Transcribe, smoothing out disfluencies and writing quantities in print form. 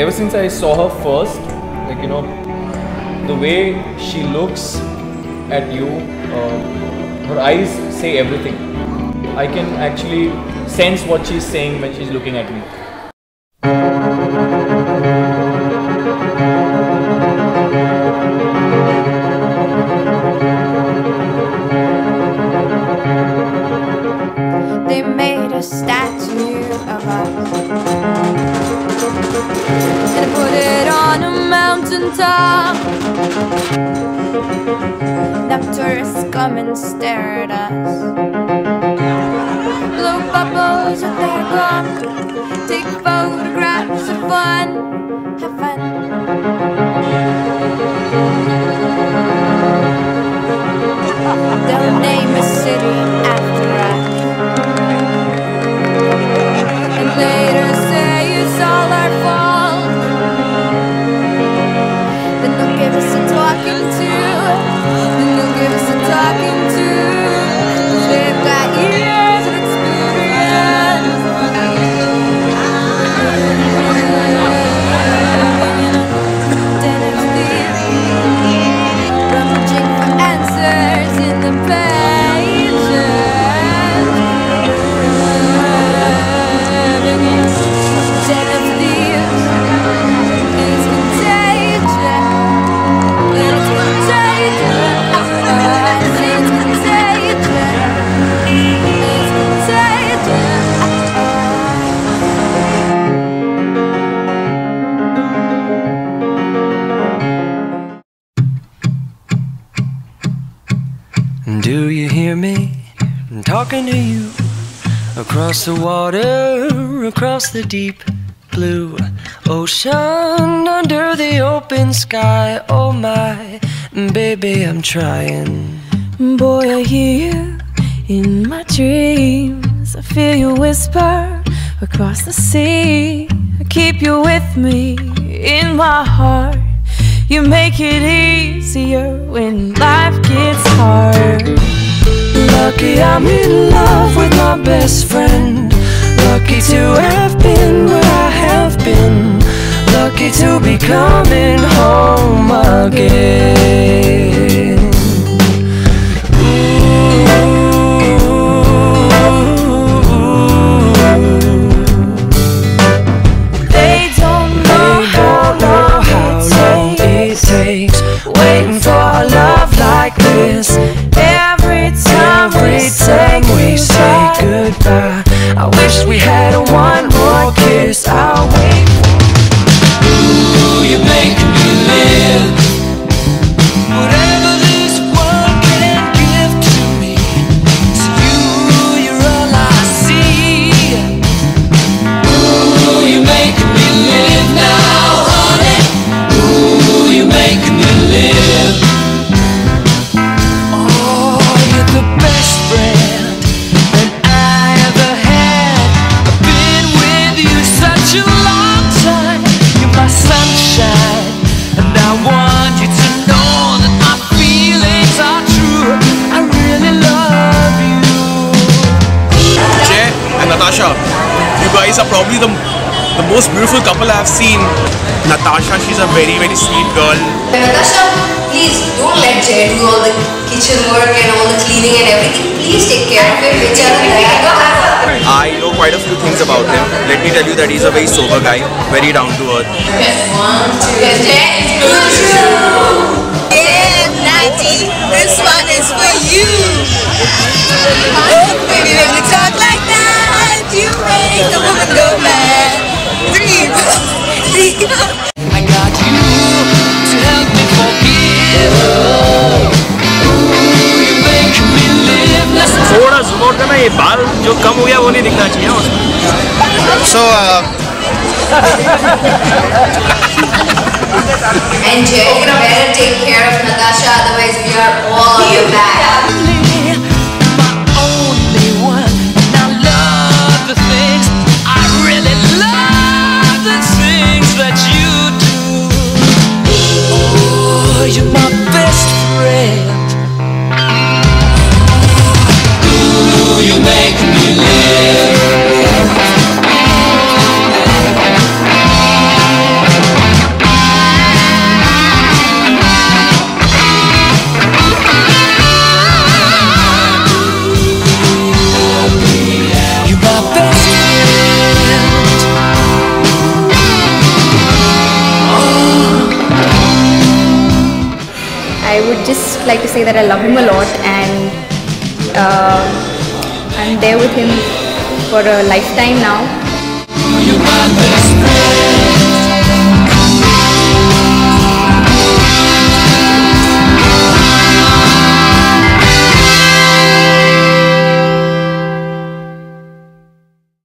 Ever since I saw her first, like, you know, the way she looks at you, her eyes say everything. I can actually sense what she's saying when she's looking at me. They made a statue of us and put it on a mountaintop. The tourists come and stare at us. Blow bubbles with their gum, take photographs of fun, have fun. They'll name a city after us. Later say it's all our fault. Then they'll give us a talking to. Then they'll give us a talking to. They've got years of experience. Dennis theory, rummaging for answers in the pages. Do you hear me? I'm talking to you across the water, across the deep blue ocean, under the open sky. Oh my, baby, I'm trying. Boy, I hear you in my dreams. I feel you whisper across the sea. I keep you with me in my heart. You make it easier when life gets hard. Lucky I'm in love with my best friend. Lucky to have been where I have been. Lucky to be coming home again. Waiting for a love like this. Every time we say goodbye, I wish we had one more kiss. I'll wait. Ooh, you're making me live. Whatever this world can give to me, to you, you're all I see. Ooh, you're making me live now, honey. Ooh, you're making me live. Oh, you're the best friend that I ever had. I've been with you such a long time. You're my sunshine, and I want you to know that my feelings are true. I really love you. Jay and Natasha, you guys are probably the most beautiful couple I've seen. Natasha, she's a very, very sweet girl. Natasha, please don't let Jay do all the kitchen work and all the cleaning and everything. Please take care of him. I know quite a few things about him. Let me tell you that he's a very sober guy, very down to earth. Yes, 1, 2, yes, Jay, it's you. Yeah, Natty, this one is for you. Baby, when we talk like that, you make the woman go mad. I got you to help me forgive. Ooh, you make me live. थोड़ा ज़ोर देना, ये बाल जो कम हो गया वो नहीं दिखना चाहिए उसमें. So and Jay, you better take care of Natasha, otherwise we are all your bad. You're my best friend. Ooh, you make me live. I would just like to say that I love him a lot, and I'm there with him for a lifetime now.